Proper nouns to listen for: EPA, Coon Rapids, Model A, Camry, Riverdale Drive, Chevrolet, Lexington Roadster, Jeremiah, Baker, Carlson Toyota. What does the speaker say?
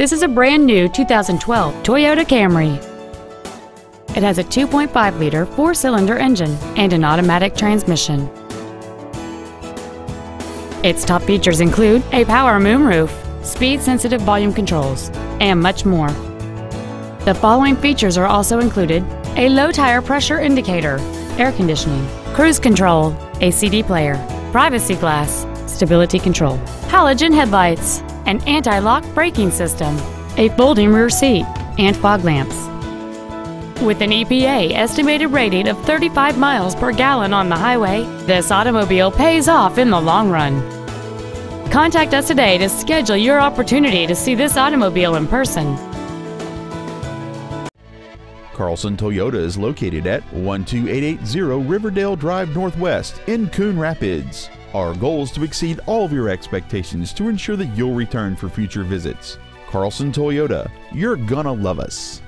This is a brand new 2012 Toyota Camry. It has a 2.5-liter four-cylinder engine and an automatic transmission. Its top features include a power moonroof, speed-sensitive volume controls, and much more. The following features are also included: a low tire pressure indicator, air conditioning, cruise control, a CD player, privacy glass, stability control, halogen headlights, an anti-lock braking system, a folding rear seat, and fog lamps. With an EPA estimated rating of 35 miles per gallon on the highway, this automobile pays off in the long run. Contact us today to schedule your opportunity to see this automobile in person. Carlson Toyota is located at 12880 Riverdale Drive Northwest in Coon Rapids. Our goal is to exceed all of your expectations to ensure that you'll return for future visits. Carlson Toyota, you're gonna love us.